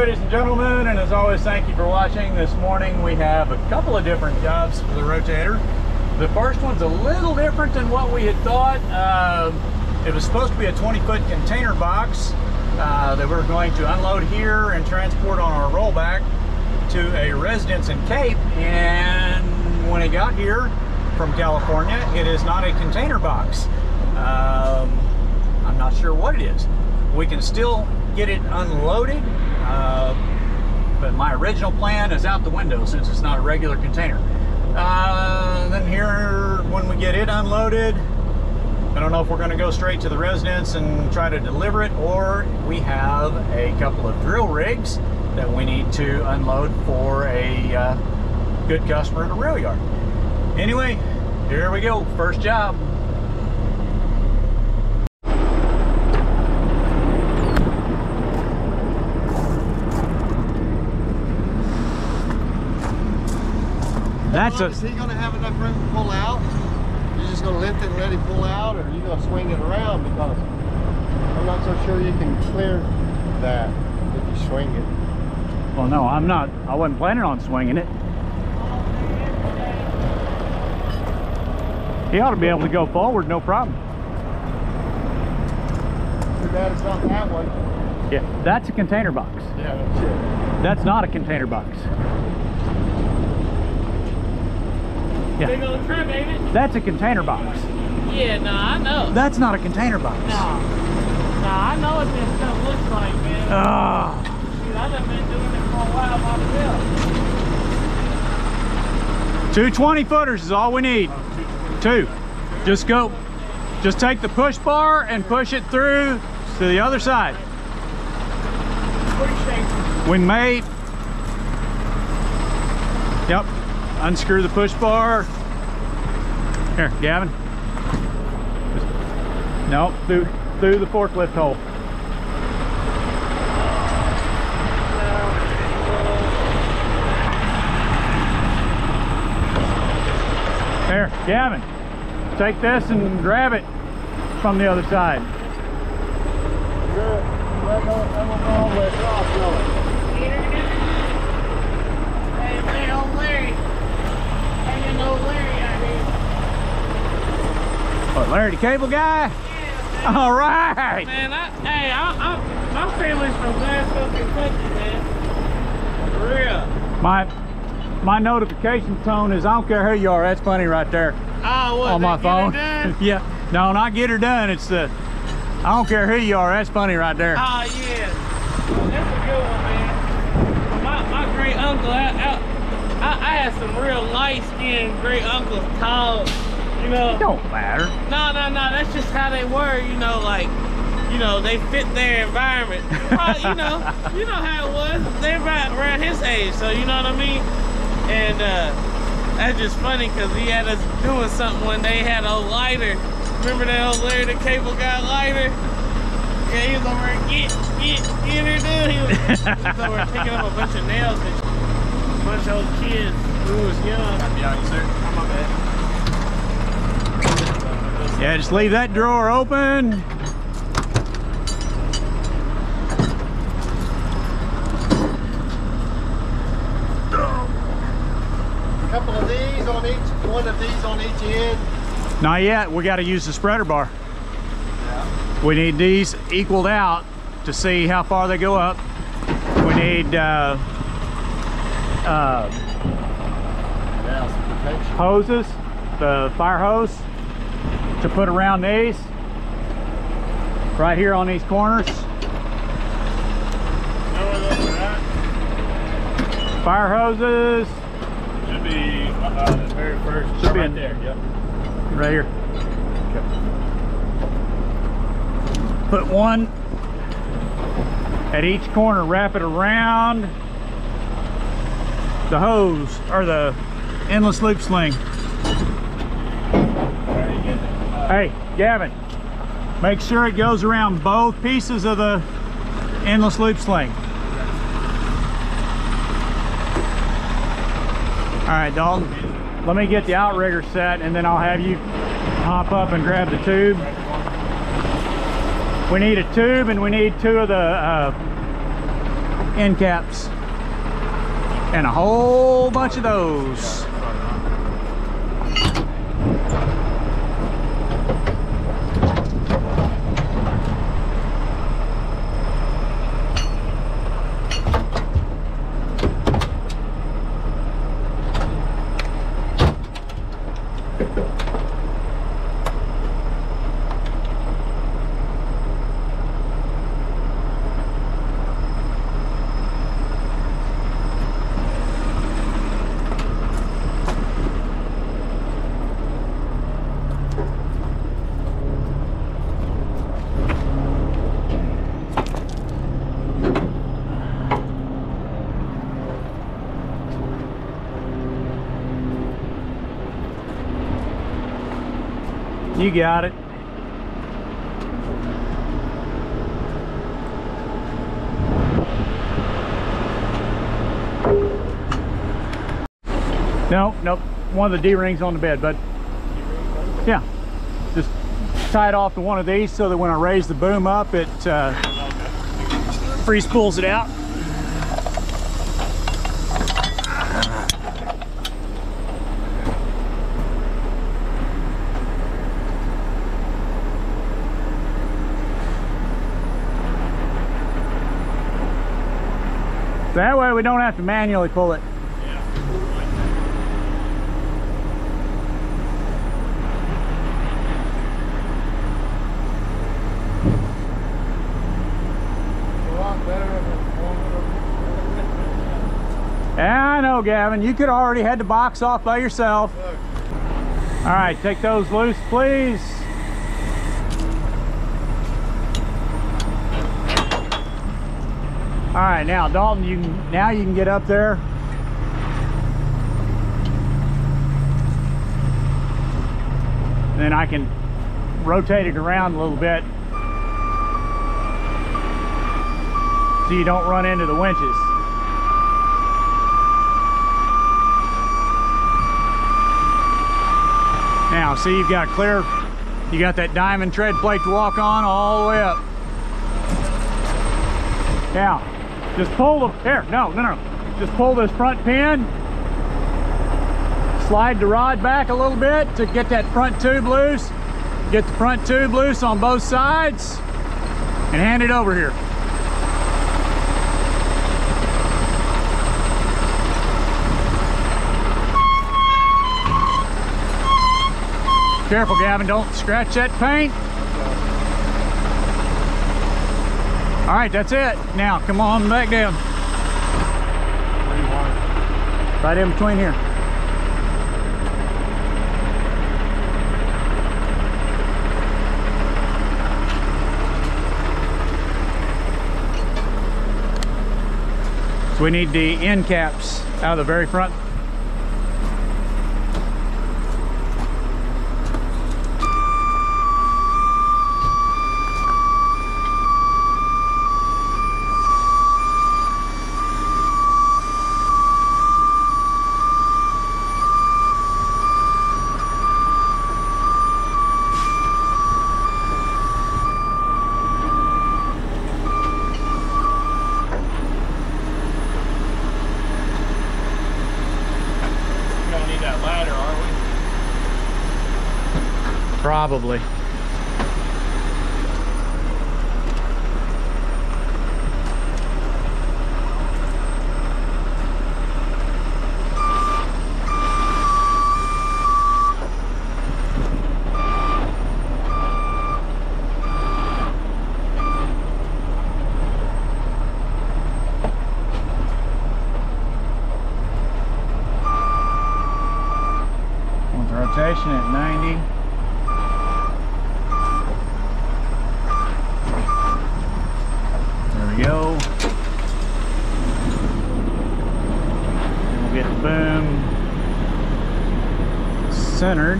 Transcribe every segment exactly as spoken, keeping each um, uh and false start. ladies and gentlemen, and as always, thank you for watching. This morning we have a couple of different jobs for the rotator. The first one's a little different than what we had thought. Uh, it was supposed to be a twenty foot container box uh, that we were going to unload here and transport on our rollback to a residence in Cape, and when it got here from California, it is not a container box. Um, I'm not sure what it is. We can still get it unloaded, uh, but my original plan is out the window since it's not a regular container. Uh, then here, when we get it unloaded, I don't know if we're going to go straight to the residence and try to deliver it, or we have a couple of drill rigs that we need to unload for a uh, good customer at a rail yard. Anyway, here we go, first job. That's a, is he going to have enough room to pull out? You're just going to lift it and let it pull out, or are you going to swing it around? Because I'm not so sure you can clear that if you swing it. Well, no, I'm not. I wasn't planning on swinging it. He ought to be able to go forward, no problem. Too bad it's not that one. Yeah, that's a container box. Yeah, that's it. That's not a container box. Yeah. Trip, ain't it? That's a container box. Yeah, no, nah, I know. That's not a container box. No, nah. nah, I know what this stuff looks like, man. Ah. Dude, I done been doing it for a while by myself. two twenty footers is all we need. Oh, two. two. Just go. Just take the push bar and push it through to the other side. Appreciate it. When made. Yep. Unscrew the push bar. Here, Gavin. No, through, through the forklift hole. Here, Gavin. Take this and grab it from the other side. What, Larry the Cable Guy? Yeah, man. All right. Man, I, hey, I, I, my family's from Glasgow, Kentucky, man. For real. My, my notification tone is, I don't care who you are. That's funny right there. Oh, what? On my phone. Yeah. No, not get her done. It's the, I don't care who you are. That's funny right there. Oh, yeah. That's a good one, man. My, my great uncle, I, I, I had some real light-skinned great uncles, tall. You know, it don't matter. No, no, no. That's just how they were. You know, like, you know, they fit their environment. Well, you know, you know how it was. They're right around his age, so you know what I mean. And uh, that's just funny because he had us doing something one day. He had a lighter. Remember that old Larry the Cable Guy lighter? Yeah, he was over there get, get, get her done. He was, he was over picking up a bunch of nails and a bunch of old kids who was young. I'm young, sir. I'm my bad. Yeah, just leave that drawer open. A couple of these on each, one of these on each end. Not yet, we gotta use the spreader bar. Yeah. We need these equaled out to see how far they go up. We need uh, uh, hoses, the fire hose, to put around these right here on these corners. Fire hoses should be uh, the very first. Should be right in there. Yep. Right here. Okay. Put one at each corner. Wrap it around the hose or the endless loop sling. Hey, Gavin, make sure it goes around both pieces of the endless loop sling. All right, Dalton, let me get the outrigger set and then I'll have you hop up and grab the tube. We need a tube and we need two of the uh, end caps and a whole bunch of those. You got it. No, nope. One of the D-rings on the bed, bud. Yeah. Just tie it off to one of these so that when I raise the boom up, it uh, free spools it out. That way we don't have to manually pull it. Yeah, I know, Gavin. You could already had the box off by yourself. All right, take those loose, please. All right, now Dalton, you can, now you can get up there. And then I can rotate it around a little bit so you don't run into the winches. Now, see, you've got clear, you got that diamond tread plate to walk on all the way up. Now, just pull the, here, no, no, no. Just pull this front pin, slide the rod back a little bit to get that front tube loose, get the front tube loose on both sides, and hand it over here. Careful, Gavin, don't scratch that paint. All right, that's it. Now, come on back down. Where do you want it? Right in between here. So we need the end caps out of the very front. Probably. Want the rotation at ninety. Go. We'll get the boom centered.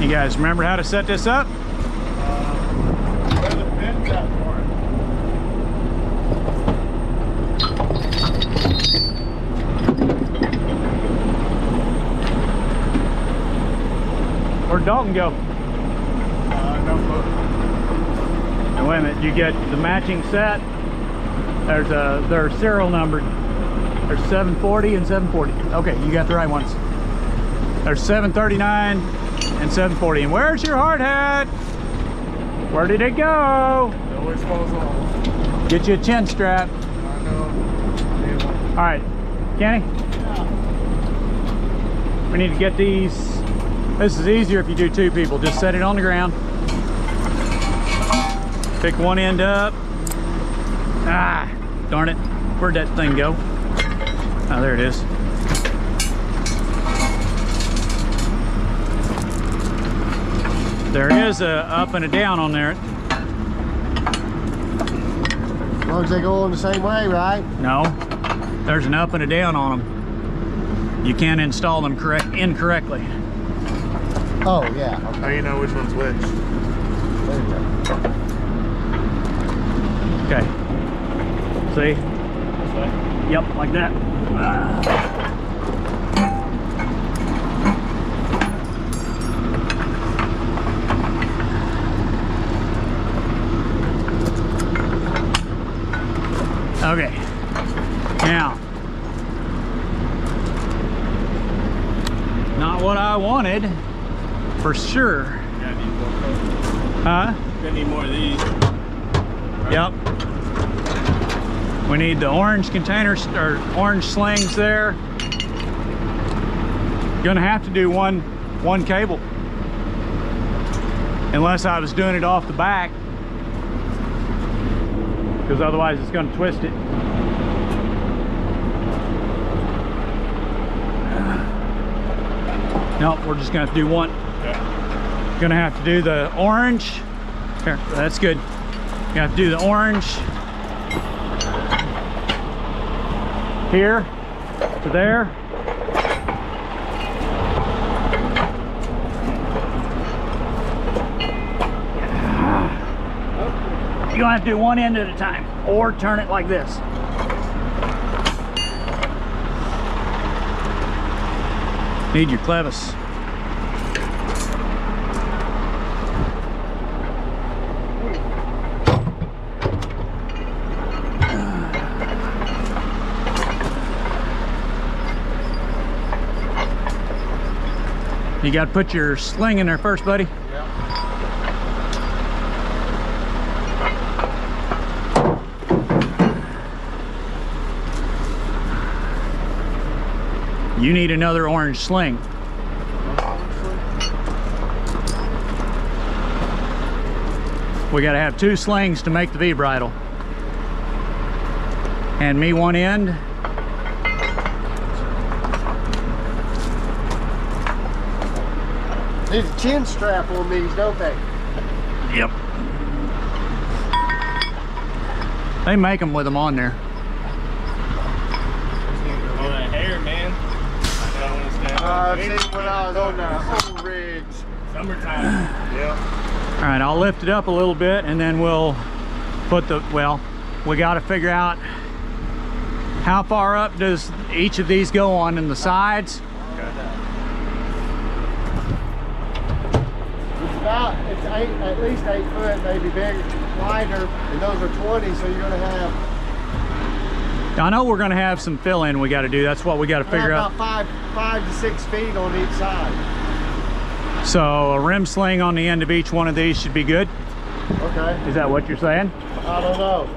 You guys remember how to set this up? Where'd Dalton go? Uh, no clue. Now wait a minute, you get the matching set. There's a, they're serial numbered. There's seven forty and seven forty. Okay, you got the right ones. There's seven thirty-nine and seven forty. And where's your hard hat? Where did it go? It always falls off. Get you a chin strap. I know. All right, Kenny? Yeah. We need to get these. This is easier if you do two people. Just set it on the ground. Pick one end up. Ah, darn it. Where'd that thing go? Oh, there it is. There is a up and a down on there. As long as they go on the same way, right? No, there's an up and a down on them. You can't install them correct incorrectly. Oh yeah. Okay. How do you know which one's which? There you go. Okay. See? This way? Yep, like that. Ah. Okay, now, not what I wanted, for sure. Yeah, I need more of those. Huh? Gonna need more of these. Right. Yep. We need the orange containers, or orange slings there. Gonna have to do one, one cable. Unless I was doing it off the back. Because otherwise it's going to twist it. Nope, we're just going to have to do one. Okay. Going to have to do the orange. Here, that's good. Going to have to do the orange here to there. You're gonna have to do one end at a time or turn it like this. Need your clevis. You gotta put your sling in there first, buddy. You need another orange sling. We gotta have two slings to make the V-bridle. And me one end. There's a chin strap on these, don't they? Yep. They make them with them on there. Uh, see, when I was on the old ridge. Summertime. Yeah. All right, I'll lift it up a little bit and then we'll put the, well, we got to figure out how far up does each of these go on in the sides. Okay. It's about, it's eight, at least eight foot, maybe bigger, wider, and those are twenty, so you're going to have. I know we're going to have some fill-in we got to do. That's what we got to figure out. About five, five to six feet on each side. So a rim sling on the end of each one of these should be good. Okay. Is that what you're saying? I don't know.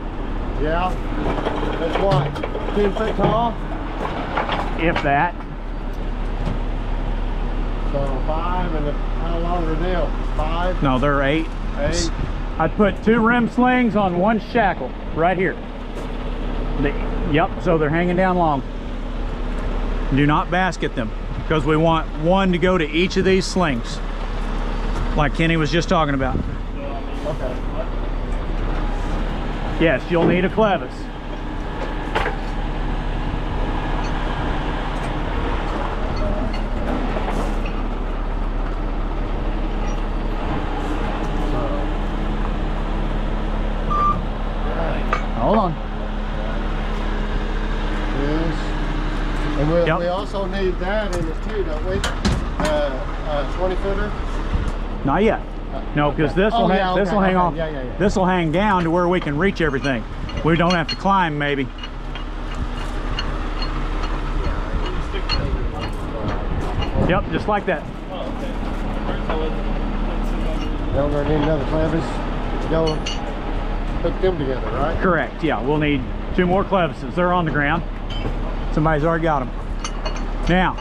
Yeah. That's what? Ten foot tall? If that. So five and a, how long are they? Five? No, they're eight. Eight. I'd put two rim slings on one shackle right here. The, yep, so they're hanging down long. Do not basket them because we want one to go to each of these slings like Kenny was just talking about. Okay. Yes, you'll need a clevis. Yep. We also need that in it too, don't we? Uh, uh, twenty footer. Not yet. No, because okay. this will oh, hang, yeah, this okay, will hang okay. off. Yeah, yeah, yeah. This will hang down to where we can reach everything. We don't have to climb, maybe. Yep, just like that. Oh, okay. Y'all gonna need another clevis. Y'all hook them together, right? Correct. Yeah, we'll need two more clevises. They're on the ground. Somebody's already got them. Now,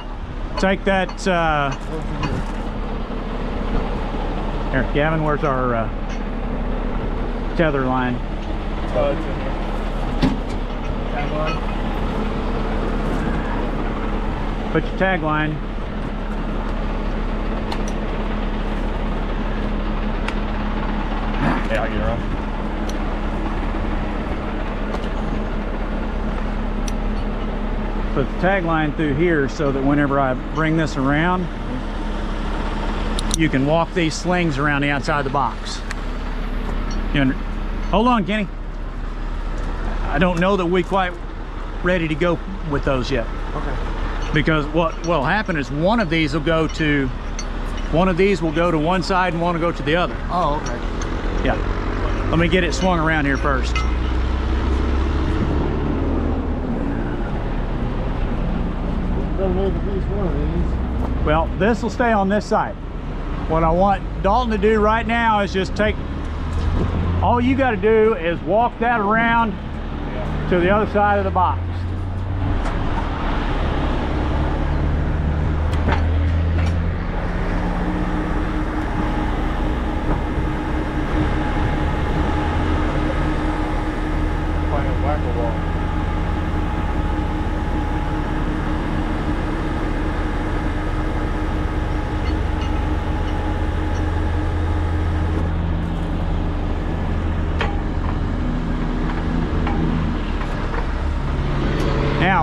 take that. Uh, Here, Gavin, where's our uh, tether line? Oh, it's in here. Tag line. Put your tag line. Yeah, I'll get around. Put the tag line through here so that whenever I bring this around, you can walk these slings around the outside of the box. You under Hold on, Kenny. I don't know that we're quite ready to go with those yet. Okay. Because what will happen is one of these will go to, one of these will go to one side and one will go to the other. Oh, okay. Yeah. Let me get it swung around here first. Don't need to use one of these. Well, this will stay on this side. What I want Dalton to do right now is just take, all you got to do is walk that around yeah. to the other side of the box.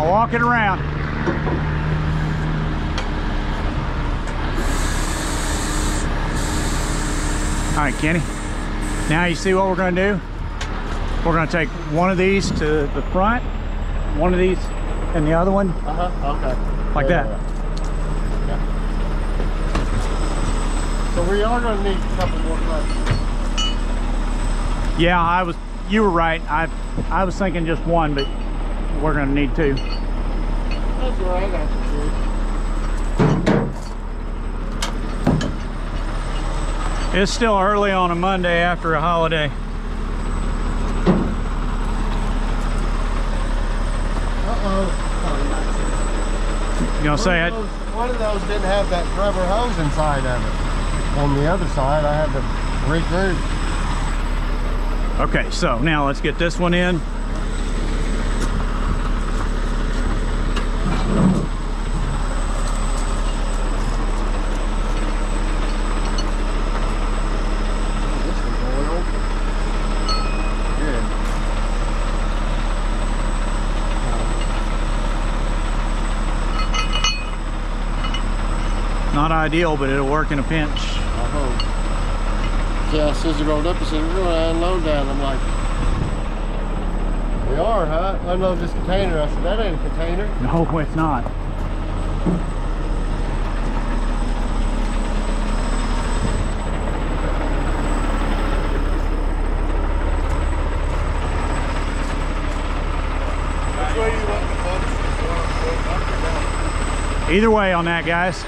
Walk it around. All right, Kenny. Now you see what we're going to do? We're going to take one of these to the front, one of these, and the other one. Uh-huh. Okay. Like yeah, that. Yeah. Okay. So we are going to need a couple more classes. Yeah, I was. You were right. I I was thinking just one, but we're going to need two. That's where I got you, dude. It's still early on a Monday after a holiday. Uh-oh. You going to say it? One of those didn't have that rubber hose inside of it. On the other side, I had to regroup. Okay, so now let's get this one in. Not ideal, but it'll work in a pinch. I hope. Yeah, Susie rolled up and said, we're going to unload that. I'm like, we are, huh? Unload this container. I said, that ain't a container. No, it's not. Either way on that, guys.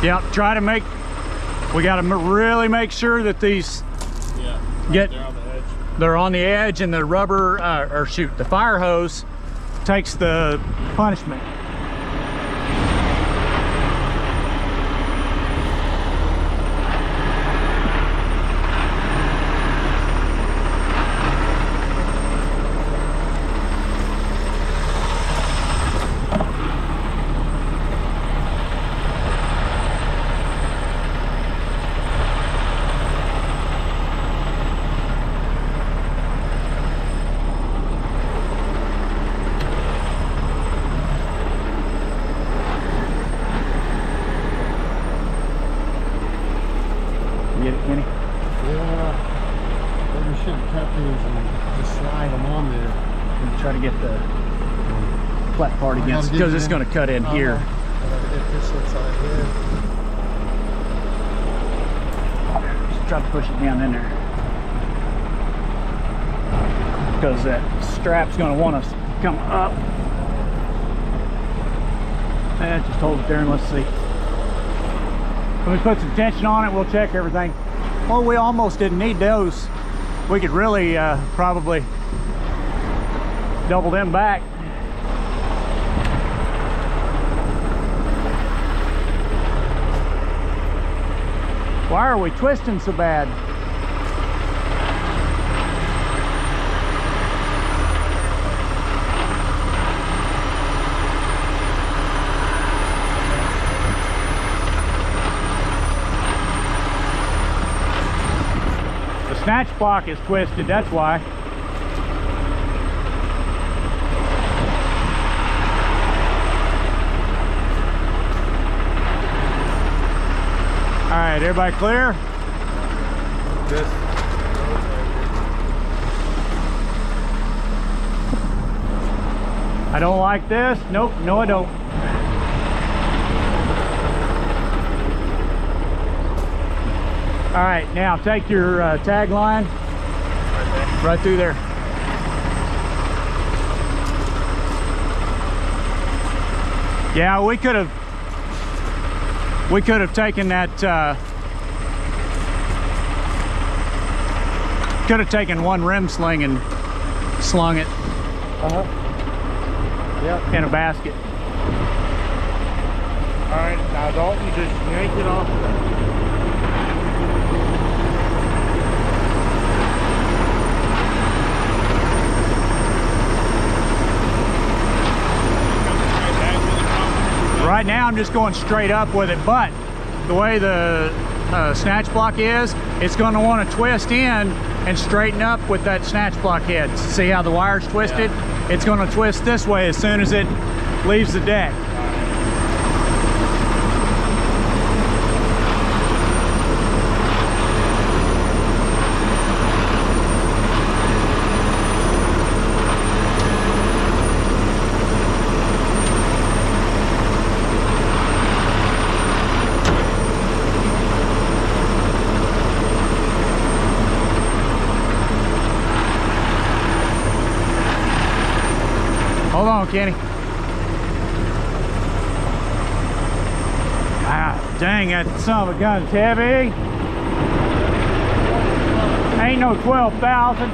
Yep, try to make, we got to really make sure that these yeah, right, get, they're on the edge. They're on the edge and the rubber, uh, or shoot, the fire hose takes the punishment. get it, Kenny? Yeah. Maybe we should have cut these and just slide them on there. I'm gonna try to get the flat part against, because it's going to cut in uh, here. I gotta get this inside here. Just try to push it down in there. Because that strap's going to want to come up. Eh, just hold it there and let's see. When we put some tension on it, we'll check everything. Well, we almost didn't need those. We could really uh, probably double them back. Why are we twisting so bad? The snatch block is twisted, that's why. Alright, everybody clear? Yes. I don't like this. Nope, no I don't. Alright, now take your uh, tag line right, right through there. Yeah, we could have We could have taken that, uh, could have taken one rim sling and slung it uh-huh. Yep. In a basket. All right, now Dalton, just yank it off. Right now I'm just going straight up with it, but the way the uh, snatch block is, it's going to want to twist in and straighten up with that snatch block head. See how the wire's twisted? Yeah. It's going to twist this way as soon as it leaves the deck. Kenny. Ah, dang, that son of a gun's heavy. Ain't no twelve thousand.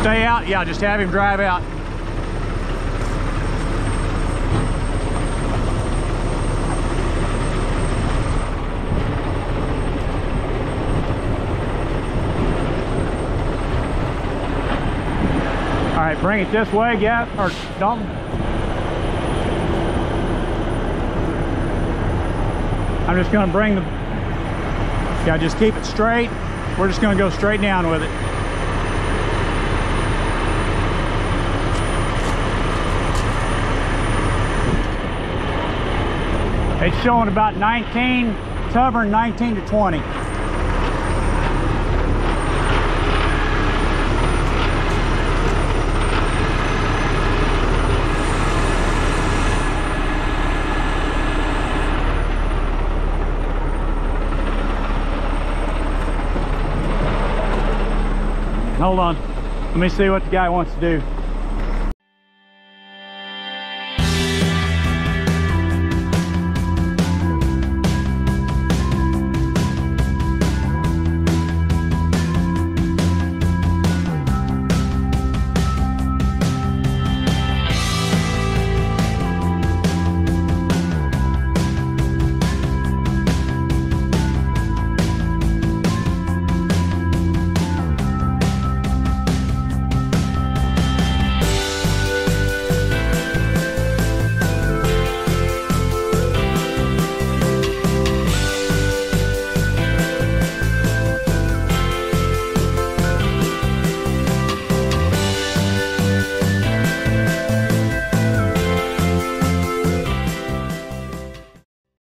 Stay out? Yeah, just have him drive out. Bring it this way, yeah, or Dalton. I'm just gonna bring the, yeah, just keep it straight. We're just gonna go straight down with it. It's showing about nineteen, hovering nineteen to twenty. Hold on, let me see what the guy wants to do.